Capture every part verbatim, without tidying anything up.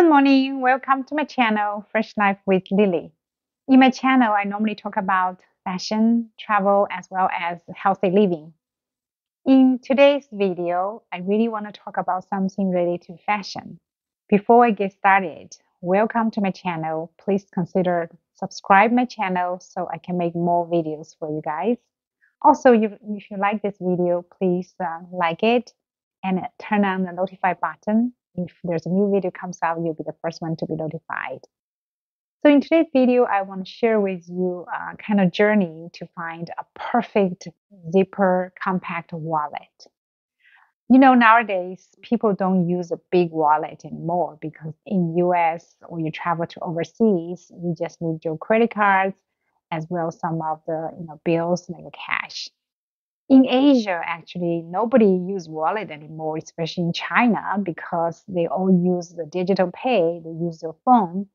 Good morning, welcome to my channel, Fresh Life with Lily. In my channel, I normally talk about fashion, travel, as well as healthy living. In today's video, I really want to talk about something related to fashion. Before I get started, welcome to my channel. Please consider subscribe my channel so I can make more videos for you guys. Also, if you like this video, please uh, like it and turn on the notify button. If there's a new video comes out, you'll be the first one to be notified. So in today's video, I want to share with you a kind of journey to find a perfect zipper compact wallet. You know, nowadays, people don't use a big wallet anymore because in U S or you travel to overseas, you just need your credit cards as well as some of the you know, bills and your cash. In Asia, actually, nobody uses wallet anymore, especially in China, because they all use the digital pay, they use their phone,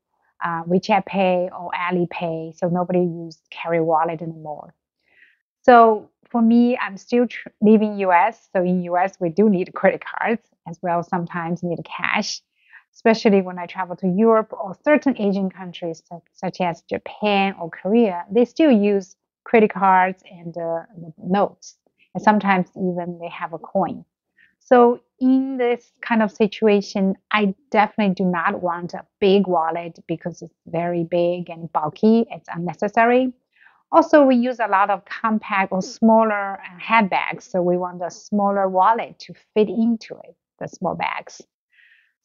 uh, WeChat Pay or Alipay, so nobody uses carry wallet anymore. So for me, I'm still tr living U S, so in U S, we do need credit cards, as well sometimes need cash, especially when I travel to Europe or certain Asian countries, such, such as Japan or Korea, they still use credit cards and uh, notes. And sometimes even they have a coin. So in this kind of situation, I definitely do not want a big wallet because it's very big and bulky. It's unnecessary. Also, we use a lot of compact or smaller handbags. So we want a smaller wallet to fit into it, the small bags.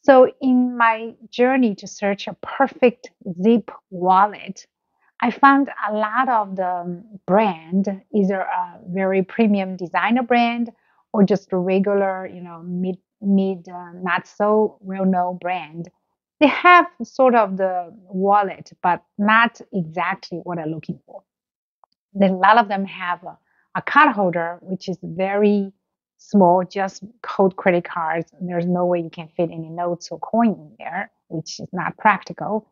So in my journey to search a perfect zip wallet, I found a lot of the brand, either a very premium designer brand or just a regular, you know, mid, mid uh, not so well-known brand. They have sort of the wallet, but not exactly what I'm looking for. Then a lot of them have a, a card holder, which is very small, just cold credit cards. There's no way you can fit any notes or coin in there, which is not practical.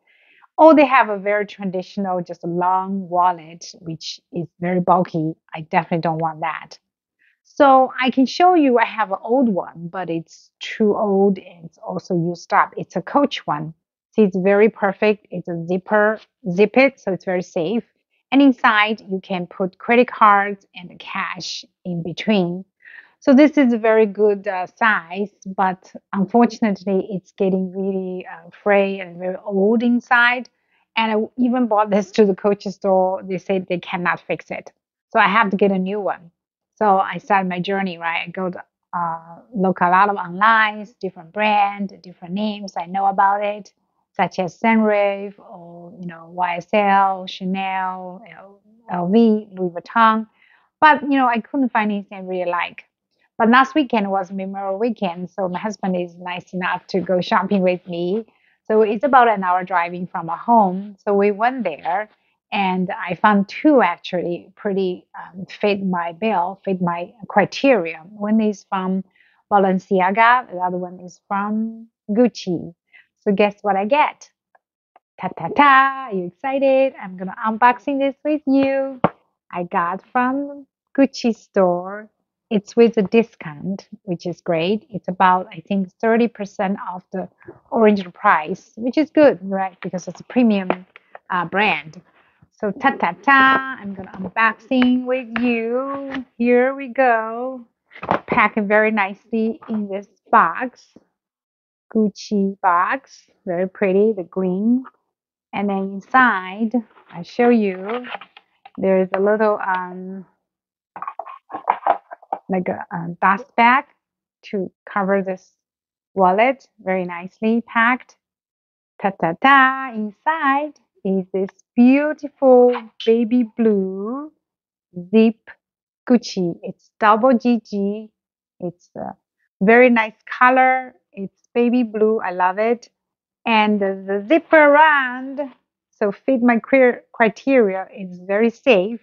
Or they have a very traditional, just a long wallet, which is very bulky. I definitely don't want that. So I can show you I have an old one, but it's too old and it's also used up. It's a Coach one. See, it's very perfect. It's a zipper, zip it, so it's very safe. And inside, you can put credit cards and cash in between. So this is a very good uh, size, but unfortunately, it's getting really uh, frayed and very old inside. And I even bought this to the Coach store. They said they cannot fix it. So I have to get a new one. So I started my journey, right? I go to uh, look a lot of online, different brands, different names. I know about it, such as Senreve or you know Y S L, Chanel, L V, Louis Vuitton. But you know, I couldn't find anything I really like. But last weekend was Memorial Weekend, so my husband is nice enough to go shopping with me. So it's about an hour driving from my home. So we went there, and I found two actually pretty um, fit my bill, fit my criteria. One is from Balenciaga, the other one is from Gucci. So guess what I get? Ta ta ta! Are you excited? I'm gonna unboxing this with you. I got from Gucci store. It's with a discount, which is great. It's about, I think, thirty percent of the original price, which is good, right? Because it's a premium uh, brand. So ta-ta-ta, I'm going to unboxing with you. Here we go. Packed very nicely in this box. Gucci box. Very pretty, the green. And then inside, I show you, there's a little... Um, like a, a dust bag to cover this wallet, very nicely packed. Ta-ta-ta, inside is this beautiful baby blue zip Gucci. It's double G G. It's a very nice color. It's baby blue. I love it. And the, the zipper around, so fit my criteria, it's very safe.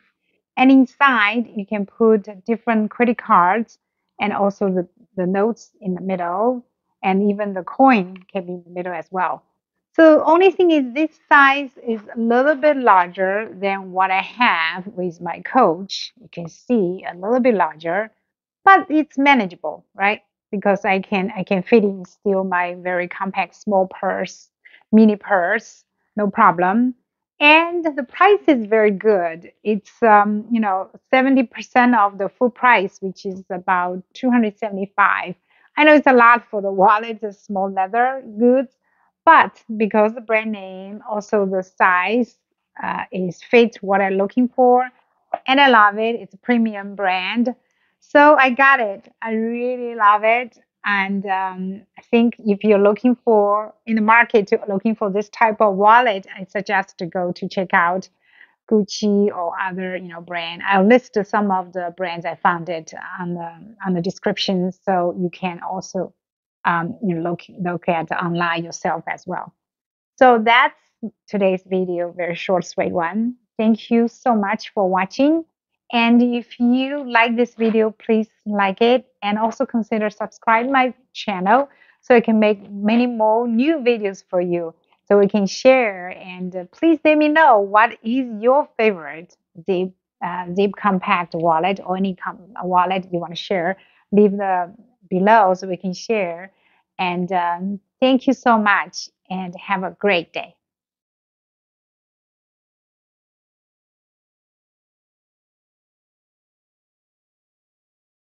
And inside, you can put different credit cards and also the, the notes in the middle. And even the coin can be in the middle as well. So only thing is this size is a little bit larger than what I have with my Coach. You can see a little bit larger, but it's manageable, right? Because I can, I can fit in still my very compact small purse mini purse, no problem. And the price is very good. It's, um, you know, seventy percent of the full price, which is about two hundred seventy-five. I know it's a lot for the wallet, the small leather goods, but because the brand name, also the size uh, is fits what I'm looking for. And I love it. It's a premium brand. So I got it. I really love it. And um, I think if you're looking for, in the market, to, looking for this type of wallet, I suggest to go to check out Gucci or other, you know, brand. I'll list some of the brands I found it on the, on the description. So you can also um, you know, look, look at online yourself as well. So that's today's video, very short, sweet one. Thank you so much for watching. And if you like this video, please like it and also consider subscribe my channel so I can make many more new videos for you so we can share. And please let me know what is your favorite zip, uh, zip compact wallet or any com wallet you want to share. Leave the below so we can share. And um, thank you so much and have a great day.